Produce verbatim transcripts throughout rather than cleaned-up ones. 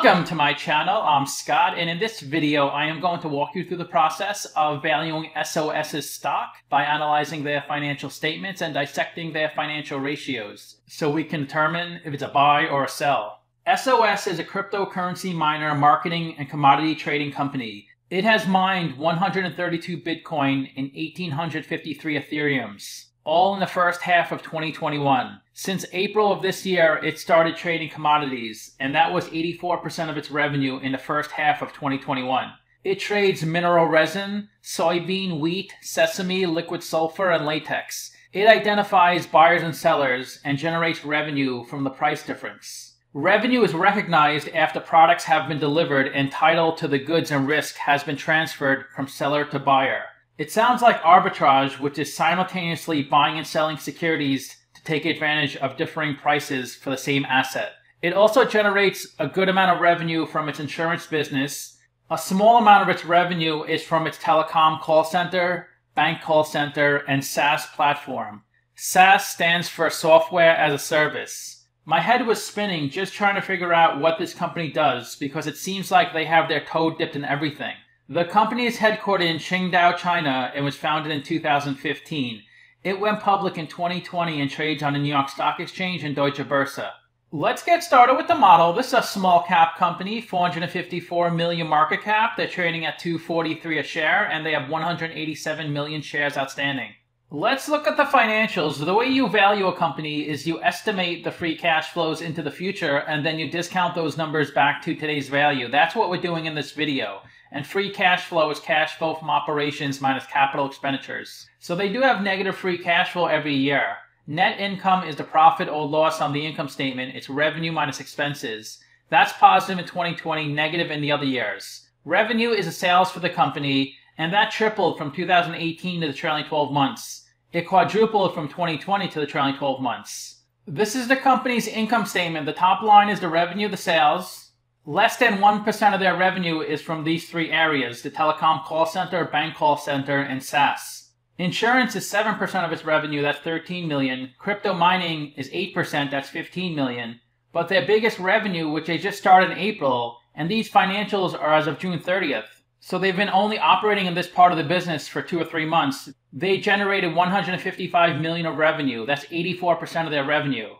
Welcome to my channel. I'm Scott, and in this video I am going to walk you through the process of valuing S O S's stock by analyzing their financial statements and dissecting their financial ratios so we can determine if it's a buy or a sell. S O S is a cryptocurrency miner, marketing, and commodity trading company. It has mined one hundred thirty-two Bitcoin and one thousand eight hundred fifty-three Ethereums, all in the first half of twenty twenty-one. Since April of this year, it started trading commodities, and that was eighty-four percent of its revenue in the first half of twenty twenty-one. It trades mineral resin, soybean, wheat, sesame, liquid sulfur, and latex. It identifies buyers and sellers and generates revenue from the price difference. Revenue is recognized after products have been delivered and title to the goods and risk has been transferred from seller to buyer. It sounds like arbitrage, which is simultaneously buying and selling securities to take advantage of differing prices for the same asset. It also generates a good amount of revenue from its insurance business. A small amount of its revenue is from its telecom call center, bank call center, and SaaS platform. SaaS stands for Software as a Service. My head was spinning just trying to figure out what this company does, because it seems like they have their toe dipped in everything. The company is headquartered in Qingdao, China, and was founded in two thousand fifteen. It went public in twenty twenty and trades on the New York Stock Exchange and Deutsche Börse. Let's get started with the model. This is a small cap company, four hundred fifty-four million market cap. They're trading at two forty-three a share, and they have one hundred eighty-seven million shares outstanding. Let's look at the financials. The way you value a company is you estimate the free cash flows into the future, and then you discount those numbers back to today's value. That's what we're doing in this video. And free cash flow is cash flow from operations minus capital expenditures. So they do have negative free cash flow every year. Net income is the profit or loss on the income statement. It's revenue minus expenses. That's positive in twenty twenty, negative in the other years. Revenue is the sales for the company, and that tripled from two thousand eighteen to the trailing twelve months. It quadrupled from twenty twenty to the trailing twelve months. This is the company's income statement. The top line is the revenue, the sales. Less than one percent of their revenue is from these three areas: the telecom call center, bank call center, and SaaS. Insurance is seven percent of its revenue, that's thirteen million. Crypto mining is eight percent, that's fifteen million. But their biggest revenue, which they just started in April, and these financials are as of June thirtieth. So they've been only operating in this part of the business for two or three months. They generated one hundred fifty-five million of revenue, that's eighty-four percent of their revenue.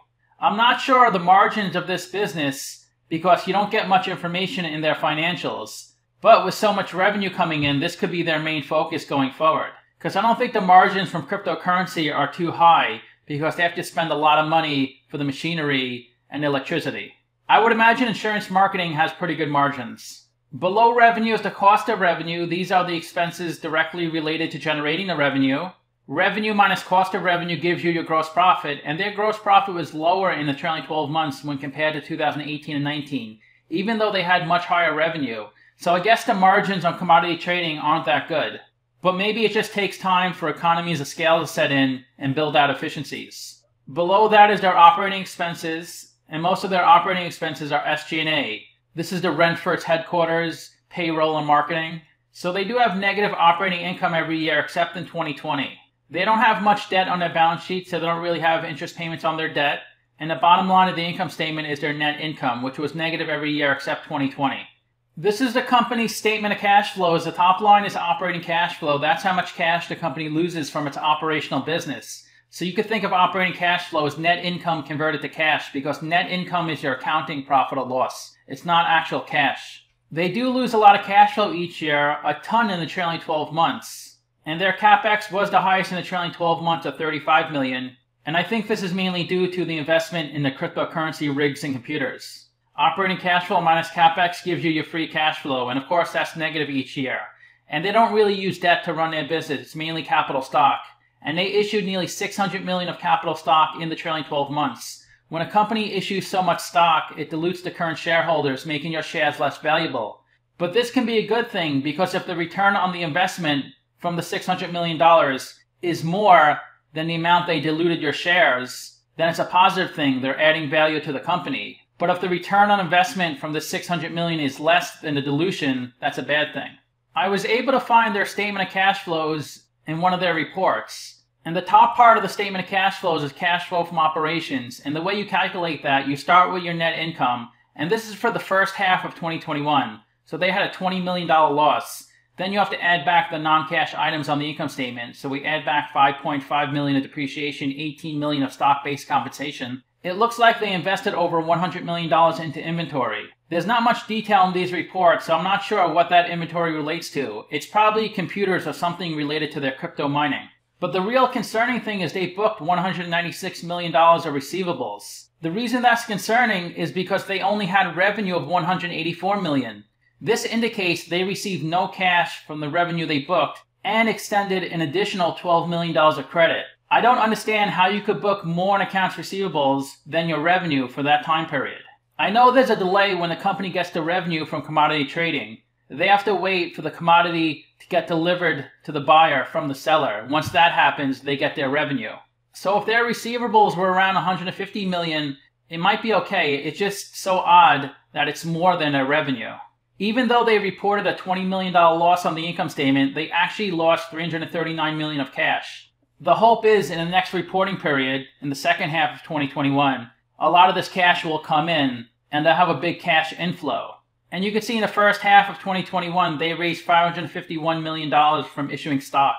I'm not sure of the margins of this business, because you don't get much information in their financials. But with so much revenue coming in, this could be their main focus going forward. Because I don't think the margins from cryptocurrency are too high, because they have to spend a lot of money for the machinery and electricity. I would imagine insurance marketing has pretty good margins. Below revenue is the cost of revenue. These are the expenses directly related to generating the revenue. Revenue minus cost of revenue gives you your gross profit, and their gross profit was lower in the trailing twelve months when compared to two thousand eighteen and nineteen, even though they had much higher revenue. So I guess the margins on commodity trading aren't that good. But maybe it just takes time for economies of scale to set in and build out efficiencies. Below that is their operating expenses, and most of their operating expenses are S G and A. This is the rent for its headquarters, payroll, and marketing. So they do have negative operating income every year except in twenty twenty. They don't have much debt on their balance sheet, so they don't really have interest payments on their debt. And the bottom line of the income statement is their net income, which was negative every year except twenty twenty. This is the company's statement of cash flows. The top line is operating cash flow. That's how much cash the company loses from its operational business. So you could think of operating cash flow as net income converted to cash, because net income is your accounting profit or loss. It's not actual cash. They do lose a lot of cash flow each year, a ton in the trailing twelve months. And their capex was the highest in the trailing twelve months of thirty-five million dollars, and I think this is mainly due to the investment in the cryptocurrency rigs and computers. Operating cash flow minus capex gives you your free cash flow, and of course that's negative each year. And they don't really use debt to run their business, it's mainly capital stock. And they issued nearly six hundred million dollars of capital stock in the trailing twelve months. When a company issues so much stock, it dilutes the current shareholders, making your shares less valuable. But this can be a good thing, because if the return on the investment from the six hundred million dollars is more than the amount they diluted your shares, then it's a positive thing. They're adding value to the company. But if the return on investment from the six hundred million dollars is less than the dilution, that's a bad thing. I was able to find their statement of cash flows in one of their reports. And the top part of the statement of cash flows is cash flow from operations. And the way you calculate that, you start with your net income, And this is for the first half of twenty twenty-one. So they had a twenty million dollar loss. Then you have to add back the non-cash items on the income statement. So we add back five point five million dollars of depreciation, eighteen million dollars of stock-based compensation. It looks like they invested over one hundred million dollars into inventory. There's not much detail in these reports, so I'm not sure what that inventory relates to. It's probably computers or something related to their crypto mining. But the real concerning thing is they booked one hundred ninety-six million dollars of receivables. The reason that's concerning is because they only had revenue of one hundred eighty-four million dollars. This indicates they received no cash from the revenue they booked and extended an additional twelve million dollars of credit. I don't understand how you could book more in accounts receivables than your revenue for that time period. I know there's a delay when the company gets the revenue from commodity trading. They have to wait for the commodity to get delivered to the buyer from the seller. Once that happens, they get their revenue. So if their receivables were around one hundred fifty million dollars, it might be okay. It's just so odd that it's more than their revenue. Even though they reported a twenty million dollar loss on the income statement, they actually lost three hundred thirty-nine million dollars of cash. The hope is in the next reporting period, in the second half of twenty twenty-one, a lot of this cash will come in and they'll have a big cash inflow. And you can see in the first half of twenty twenty-one, they raised five hundred fifty-one million dollars from issuing stock.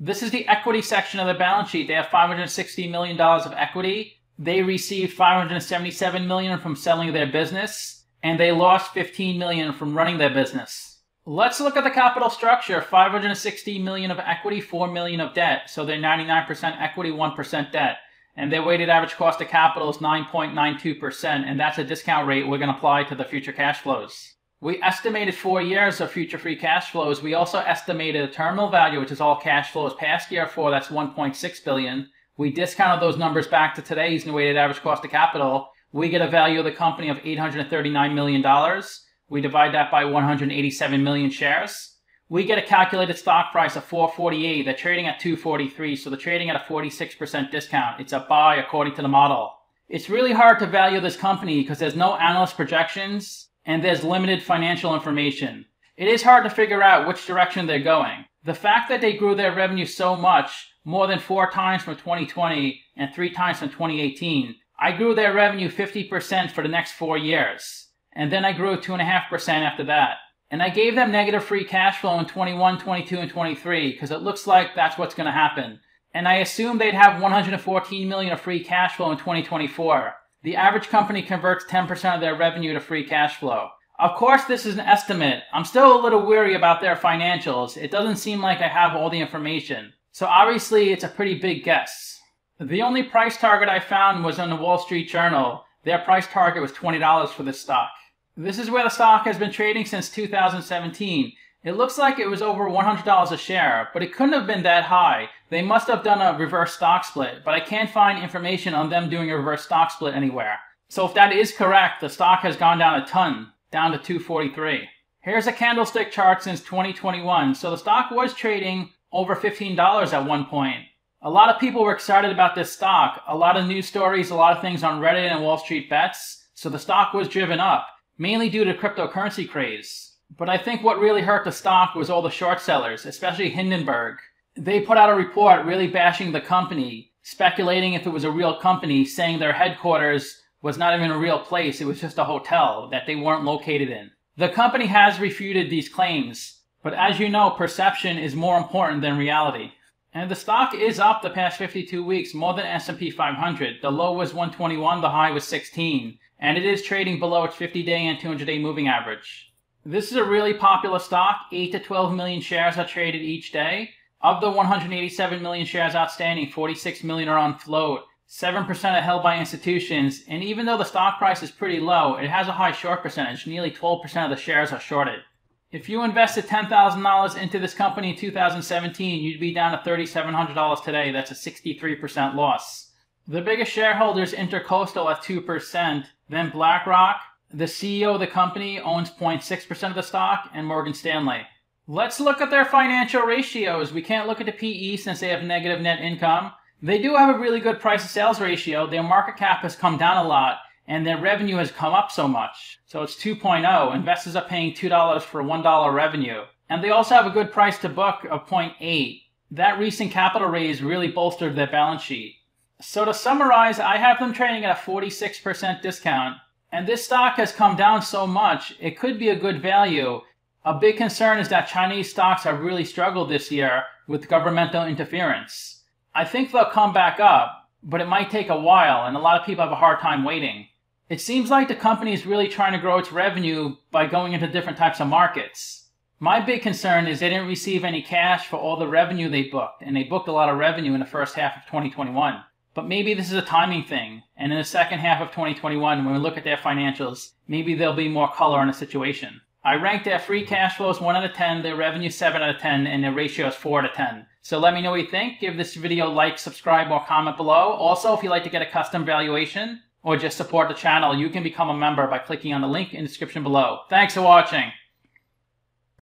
This is the equity section of the balance sheet. They have five hundred sixty million dollars of equity. They received five hundred seventy-seven million dollars from selling their business. And they lost fifteen million dollars from running their business. Let's look at the capital structure. five hundred sixty million dollars of equity, four million dollars of debt. So they're ninety-nine percent equity, one percent debt. And their weighted average cost of capital is nine point nine two percent. And that's a discount rate we're going to apply to the future cash flows. We estimated four years of future free cash flows. We also estimated a terminal value, which is all cash flows past year four. That's one point six billion dollars. We discounted those numbers back to today's weighted average cost of capital. We get a value of the company of eight hundred thirty-nine million dollars. We divide that by one hundred eighty-seven million shares. We get a calculated stock price of four forty-eight. They're trading at two forty-three, so they're trading at a forty-six percent discount. It's a buy according to the model. It's really hard to value this company because there's no analyst projections and there's limited financial information. It is hard to figure out which direction they're going. The fact that they grew their revenue so much, more than four times from twenty twenty and three times from twenty eighteen, I grew their revenue fifty percent for the next four years. And then I grew two point five percent after that. And I gave them negative free cash flow in twenty-one, twenty-two, and twenty-three because it looks like that's what's going to happen. And I assumed they'd have one hundred fourteen million dollars of free cash flow in twenty twenty-four. The average company converts ten percent of their revenue to free cash flow. Of course, this is an estimate. I'm still a little weary about their financials. It doesn't seem like I have all the information. So obviously, it's a pretty big guess. The only price target I found was on the Wall Street Journal. Their price target was twenty dollars for this stock. This is where the stock has been trading since two thousand seventeen. It looks like it was over one hundred dollars a share, but it couldn't have been that high. They must have done a reverse stock split, but I can't find information on them doing a reverse stock split anywhere. So if that is correct, the stock has gone down a ton, down to two forty-three. Here's a candlestick chart since twenty twenty-one. So the stock was trading over fifteen dollars at one point. A lot of people were excited about this stock. A lot of news stories, a lot of things on Reddit and Wall Street Bets. So the stock was driven up, mainly due to the cryptocurrency craze. But I think what really hurt the stock was all the short sellers, especially Hindenburg. They put out a report really bashing the company, speculating if it was a real company, saying their headquarters was not even a real place. It was just a hotel that they weren't located in. The company has refuted these claims. But as you know, perception is more important than reality. And the stock is up the past fifty-two weeks, more than S and P five hundred. The low was one twenty-one, the high was sixteen. And it is trading below its fifty-day and two hundred-day moving average. This is a really popular stock. eight to twelve million shares are traded each day. Of the one hundred eighty-seven million shares outstanding, forty-six million are on float. seven percent are held by institutions. And even though the stock price is pretty low, it has a high short percentage. Nearly twelve percent of the shares are shorted. If you invested ten thousand dollars into this company in two thousand seventeen, you'd be down to three thousand seven hundred dollars today. That's a sixty-three percent loss. The biggest shareholders, Intercoastal at two percent, then BlackRock. The C E O of the company owns zero point six percent of the stock, and Morgan Stanley. Let's look at their financial ratios. We can't look at the P E since they have negative net income. They do have a really good price to sales ratio. Their market cap has come down a lot. And their revenue has come up so much. So it's two point oh. Investors are paying two dollars for one dollar revenue. And they also have a good price to book of zero point eight. That recent capital raise really bolstered their balance sheet. So to summarize, I have them trading at a forty-six percent discount. and this stock has come down so much, it could be a good value. A big concern is that Chinese stocks have really struggled this year with governmental interference. I think they'll come back up, but it might take a while, and a lot of people have a hard time waiting. It seems like the company is really trying to grow its revenue by going into different types of markets. My big concern is they didn't receive any cash for all the revenue they booked, and they booked a lot of revenue in the first half of twenty twenty-one. But maybe this is a timing thing, and in the second half of twenty twenty-one, when we look at their financials, maybe there'll be more color on the situation. I ranked their free cash flows one out of ten, their revenue seven out of ten, and their ratios four out of ten. So let me know what you think. Give this video a like, subscribe, or comment below. Also, if you'd like to get a custom valuation or just support the channel, you can become a member by clicking on the link in the description below. Thanks for watching.